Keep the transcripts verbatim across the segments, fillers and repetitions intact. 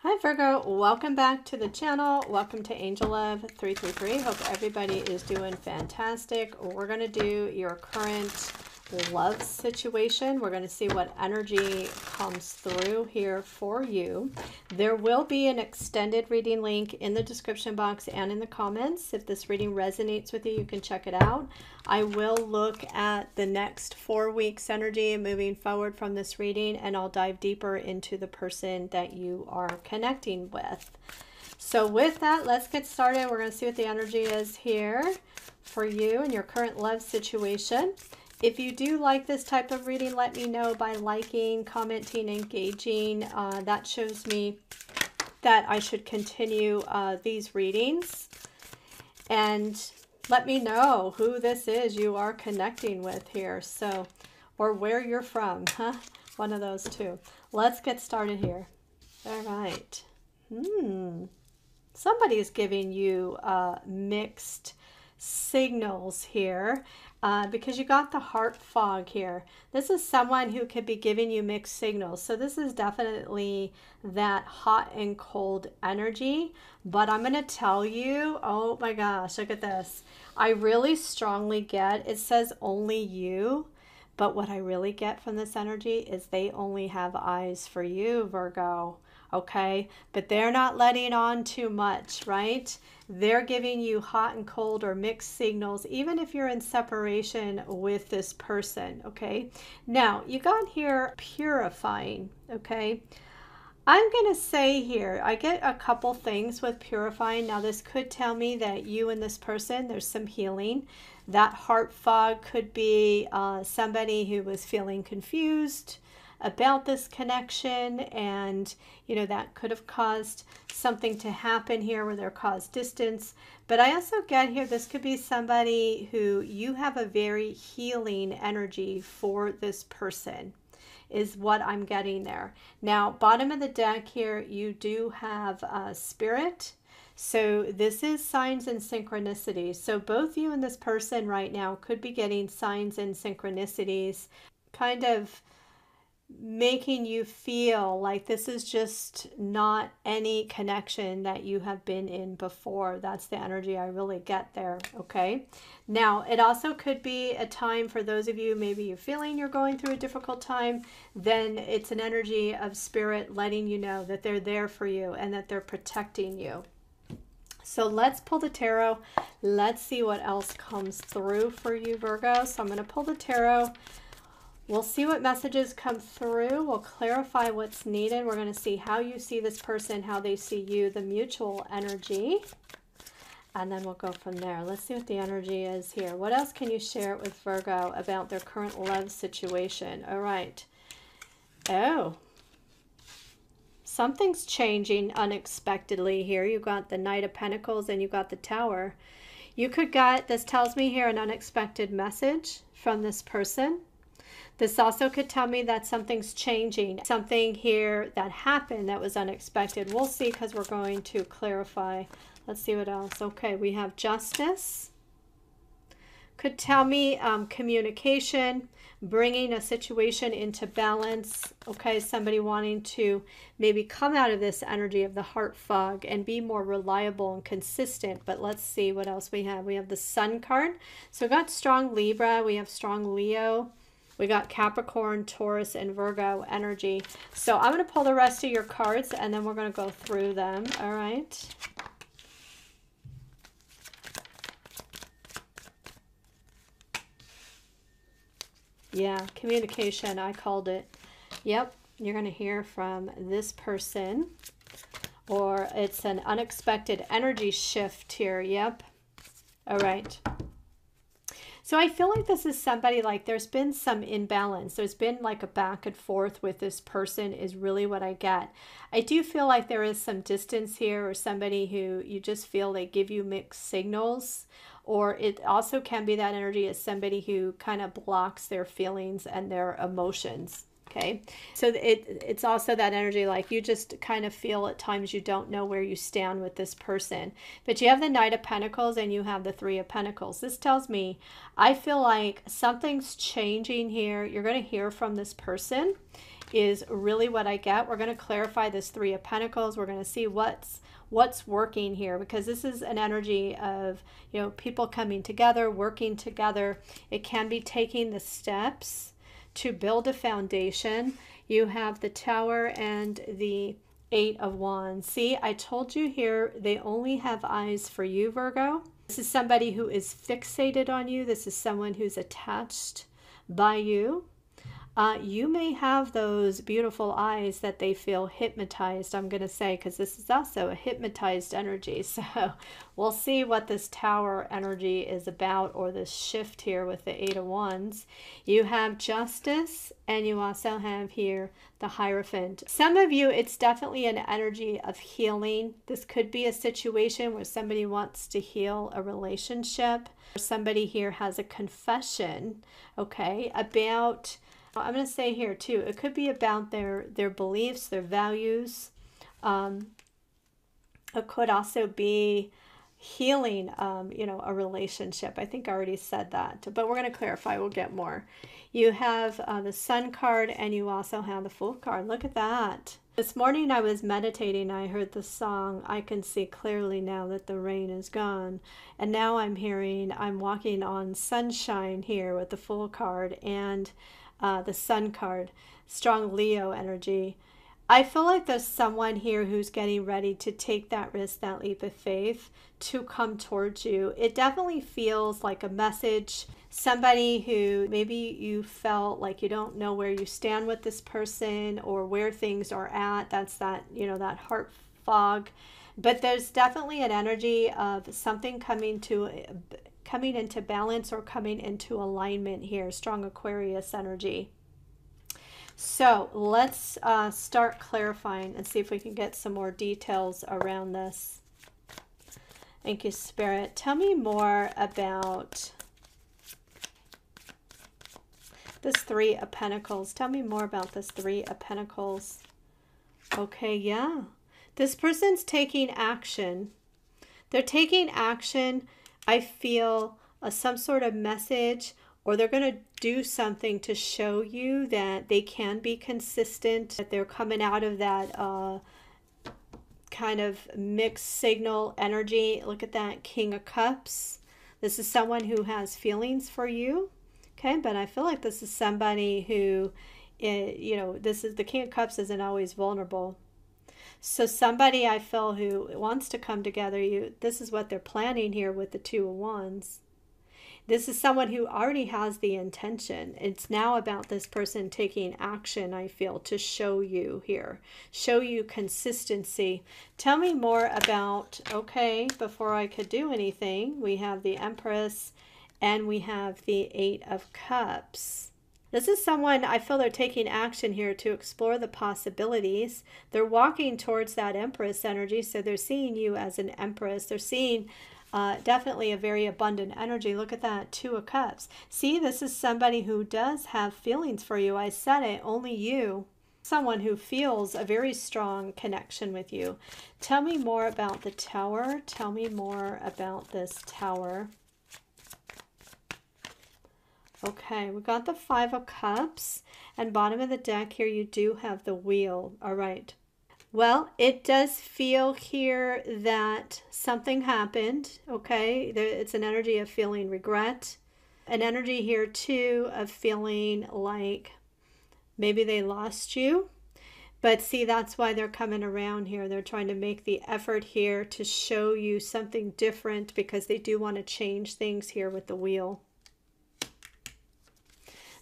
Hi Virgo, welcome back to the channel. Welcome to Angel Love three three three. Hope everybody is doing fantastic. We're going to do your current love situation. We're going to see what energy comes through here for you. There will be an extended reading link in the description box and in the comments. If this reading resonates with you, you can check it out. I will look at the next four weeks energy moving forward from this reading, and I'll dive deeper into the person that you are connecting with. So with that, let's get started. We're going to see what the energy is here for you and your current love situation. If you do like this type of reading, let me know by liking, commenting, engaging. Uh, that shows me that I should continue uh, these readings. And let me know who this is you are connecting with here. So, or where you're from, huh? One of those two. Let's get started here. All right. Hmm. Somebody is giving you uh, mixed signals here. Uh, because you got the heart fog here. This is someone who could be giving you mixed signals. So this is definitely that hot and cold energy. But I'm going to tell you, oh my gosh, look at this. I really strongly get, it says only you. But what I really get from this energy is they only have eyes for you, Virgo. Okay, but they're not letting on too much, right? They're giving you hot and cold or mixed signals, even if you're in separation with this person, okay? Now, you got here purifying, okay? I'm going to say here, I get a couple things with purifying. Now, this could tell me that you and this person, there's some healing. That heart fog could be uh, somebody who was feeling confused about this connection, and you know that could have caused something to happen here where they're caused distance. But I also get here this could be somebody who you have a very healing energy for. This person is what I'm getting there. Now, bottom of the deck here, you do have a spirit. So this is signs and synchronicity. So both you and this person right now could be getting signs and synchronicities, kind of making you feel like this is just not any connection that you have been in before. That's the energy I really get there, okay? Now, it also could be a time for those of you, maybe you're feeling you're going through a difficult time, then it's an energy of spirit letting you know that they're there for you and that they're protecting you. So let's pull the tarot. Let's see what else comes through for you, Virgo. So I'm going to pull the tarot. We'll see what messages come through. We'll clarify what's needed. We're going to see how you see this person, how they see you, the mutual energy. And then we'll go from there. Let's see what the energy is here. What else can you share with Virgo about their current love situation? All right. Oh. Something's changing unexpectedly here. You got the Knight of Pentacles and you got the Tower. You could get, this tells me here, an unexpected message from this person. This also could tell me that something's changing, something here that happened that was unexpected. We'll see because we're going to clarify. Let's see what else. Okay, we have justice. Could tell me um, communication, bringing a situation into balance. Okay, somebody wanting to maybe come out of this energy of the heart fog and be more reliable and consistent. But let's see what else we have. We have the Sun card. So we've got strong Libra. We have strong Leo. We got Capricorn, Taurus, and Virgo energy. So I'm going to pull the rest of your cards, and then we're going to go through them. All right. Yeah, communication, I called it. Yep, you're going to hear from this person. Or it's an unexpected energy shift here. Yep. All right. So I feel like this is somebody, like there's been some imbalance. There's been like a back and forth with this person is really what I get. I do feel like there is some distance here, or somebody who you just feel they give you mixed signals. Or it also can be that energy as somebody who kind of blocks their feelings and their emotions. Okay, so it, it's also that energy like you just kind of feel at times you don't know where you stand with this person. But you have the Knight of Pentacles and you have the Three of Pentacles. This tells me I feel like something's changing here. You're going to hear from this person. is really what I get. We're going to clarify this Three of Pentacles. We're going to see what's what's working here, because this is an energy of, you know, people coming together, working together. It can be taking the steps to build a foundation. You have the Tower and the Eight of Wands. See, I told you here, they only have eyes for you, Virgo. This is somebody who is fixated on you. This is someone who's attached by you. Uh, you may have those beautiful eyes that they feel hypnotized, I'm going to say, because this is also a hypnotized energy. So we'll see what this Tower energy is about, or this shift here with the Eight of Wands. You have Justice, and you also have here the Hierophant. Some of you, it's definitely an energy of healing. This could be a situation where somebody wants to heal a relationship. Somebody here has a confession, okay, about... I'm going to say here too, it could be about their, their beliefs, their values. Um, it could also be healing, um, you know, a relationship. I think I already said that, but we're going to clarify. We'll get more. You have uh, the Sun card, and you also have the Fool card. Look at that. This morning I was meditating. I heard the song, "I Can See Clearly Now That the Rain Is Gone." And now I'm hearing, I'm walking on sunshine here with the Fool card and Uh, the Sun card, strong Leo energy. I feel like there's someone here who's getting ready to take that risk, that leap of faith to come towards you. It definitely feels like a message. Somebody who maybe you felt like you don't know where you stand with this person or where things are at. That's that, you know, that heart fog. But there's definitely an energy of something coming to coming into balance or coming into alignment here. Strong Aquarius energy. So let's uh, start clarifying and see if we can get some more details around this. Thank you, Spirit. Tell me more about this Three of Pentacles. Tell me more about this Three of Pentacles. Okay, yeah. This person's taking action. They're taking action. I feel uh, some sort of message, or they're going to do something to show you that they can be consistent, that they're coming out of that uh, kind of mixed signal energy. Look at that King of Cups. This is someone who has feelings for you. Okay, but I feel like this is somebody who, it, you know, this is the King of Cups isn't always vulnerable. So somebody I feel who wants to come together, you, this is what they're planning here with the Two of Wands. This is someone who already has the intention. It's now about this person taking action, I feel, to show you here, show you consistency. Tell me more about, okay, before I could do anything, we have the Empress and we have the Eight of Cups. This is someone, I feel they're taking action here to explore the possibilities. They're walking towards that Empress energy, so they're seeing you as an Empress. They're seeing uh, definitely a very abundant energy. Look at that, Two of Cups. See, this is somebody who does have feelings for you. I said it, only you. Someone who feels a very strong connection with you. Tell me more about the Tower. Tell me more about this Tower. Okay, we got the Five of Cups, and bottom of the deck here you do have the Wheel. All right. Well, it does feel here that something happened, okay? It's an energy of feeling regret, an energy here too of feeling like maybe they lost you. But see, that's why they're coming around here. They're trying to make the effort here to show you something different, because they do want to change things here with the Wheel.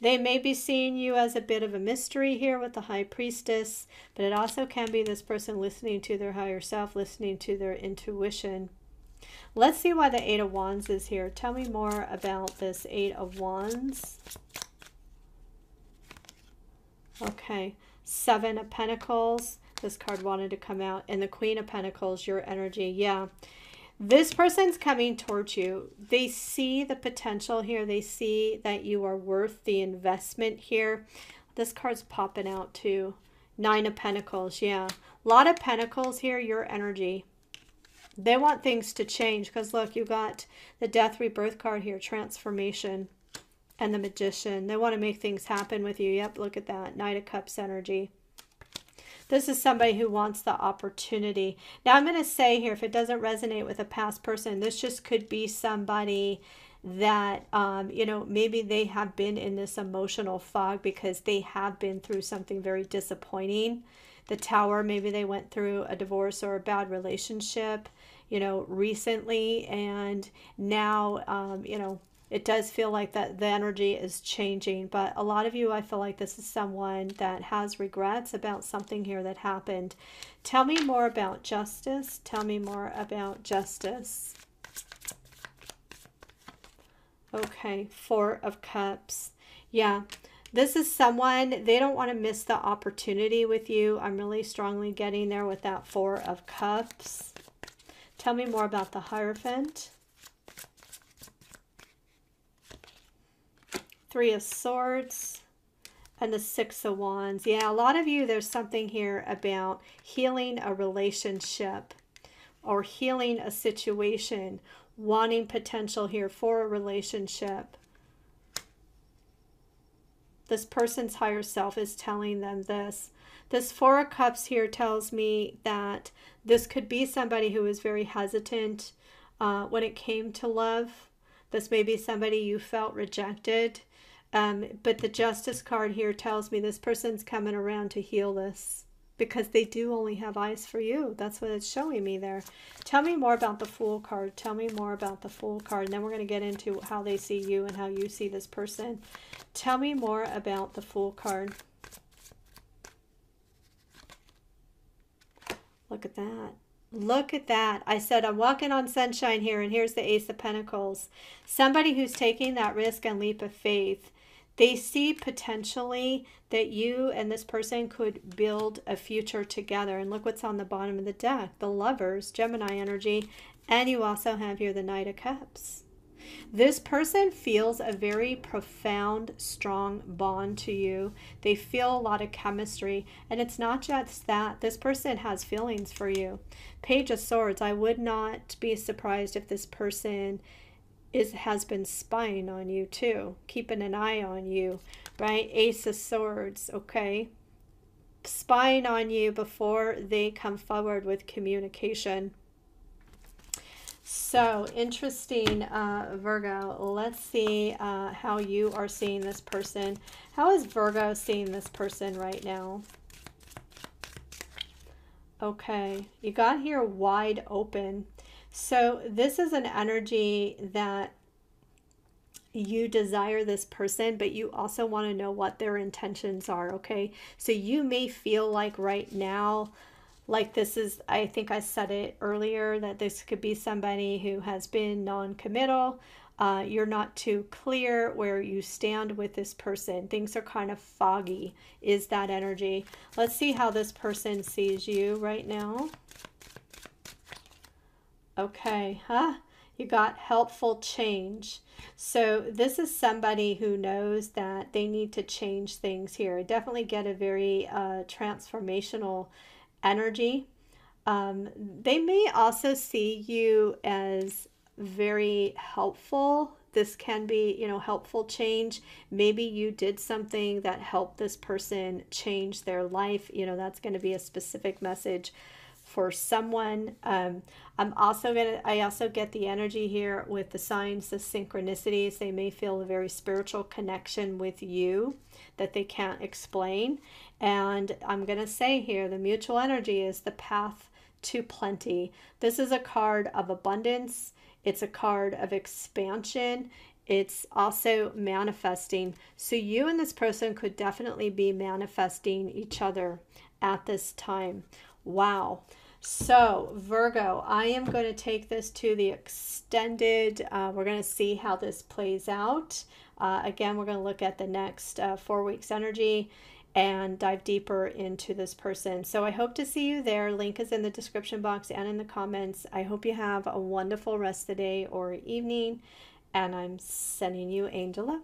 They may be seeing you as a bit of a mystery here with the High Priestess, but it also can be this person listening to their higher self, listening to their intuition. Let's see why the Eight of Wands is here. Tell me more about this Eight of Wands. Okay, Seven of Pentacles. This card wanted to come out. And the Queen of Pentacles, your energy. Yeah. This person's coming towards you. They see the potential here. They see that you are worth the investment here. This card's popping out too. Nine of Pentacles, yeah. A lot of Pentacles here, your energy. They want things to change because, look, you got the Death Rebirth card here, transformation. and the Magician. They want to make things happen with you. Yep, look at that. Knight of Cups energy. This is somebody who wants the opportunity. Now, I'm going to say here, if it doesn't resonate with a past person, this just could be somebody that, um, you know, maybe they have been in this emotional fog because they have been through something very disappointing. The Tower, maybe they went through a divorce or a bad relationship, you know, recently. And now, um, you know, it does feel like that the energy is changing. But a lot of you, I feel like this is someone that has regrets about something here that happened. Tell me more about justice. Tell me more about justice. Okay, Four of Cups. Yeah, this is someone, they don't want to miss the opportunity with you. I'm really strongly getting there with that Four of Cups. Tell me more about the Hierophant. Three of Swords and the Six of Wands. Yeah, a lot of you, there's something here about healing a relationship or healing a situation, wanting potential here for a relationship. This person's higher self is telling them this. This Four of Cups here tells me that this could be somebody who is very hesitant uh, when it came to love. This may be somebody you felt rejected. Um, but the Justice card here tells me this person's coming around to heal this because they do only have eyes for you. That's what it's showing me there. Tell me more about the Fool card. Tell me more about the Fool card. And then we're going to get into how they see you and how you see this person. Tell me more about the Fool card. Look at that. Look at that. I said, I'm walking on sunshine here, and here's the Ace of Pentacles. Somebody who's taking that risk and leap of faith. They see potentially that you and this person could build a future together. And look what's on the bottom of the deck. The Lovers, Gemini energy. And you also have here the Knight of Cups. This person feels a very profound, strong bond to you. They feel a lot of chemistry. And it's not just that. This person has feelings for you. Page of Swords. I would not be surprised if this person is has been spying on you too. Keeping an eye on you, right? Ace of Swords, okay? Spying on you before they come forward with communication. So interesting, uh, Virgo. Let's see uh, how you are seeing this person. How is Virgo seeing this person right now? Okay, you got here wide open. So this is an energy that you desire this person, but you also want to know what their intentions are, okay? So you may feel like right now, like this is, I think I said it earlier, that this could be somebody who has been non-committal. Uh, you're not too clear where you stand with this person. Things are kind of foggy, is that energy. Let's see how this person sees you right now. Okay, huh? You got helpful change. So this is somebody who knows that they need to change things here. I definitely get a very uh, transformational energy. Um, they may also see you as very helpful. This can be, you know, helpful change. Maybe you did something that helped this person change their life. You know, that's going to be a specific message for someone. um, I'm also gonna, I also get the energy here with the signs, the synchronicities. They may feel a very spiritual connection with you that they can't explain. And I'm gonna say here, the mutual energy is the path to plenty. This is a card of abundance. It's a card of expansion. It's also manifesting. So you and this person could definitely be manifesting each other at this time. Wow. So Virgo, I am going to take this to the extended. Uh, we're going to see how this plays out. Uh, again, we're going to look at the next uh, four weeks energy and dive deeper into this person. So I hope to see you there. Link is in the description box and in the comments. I hope you have a wonderful rest of the day or evening, and I'm sending you angel love.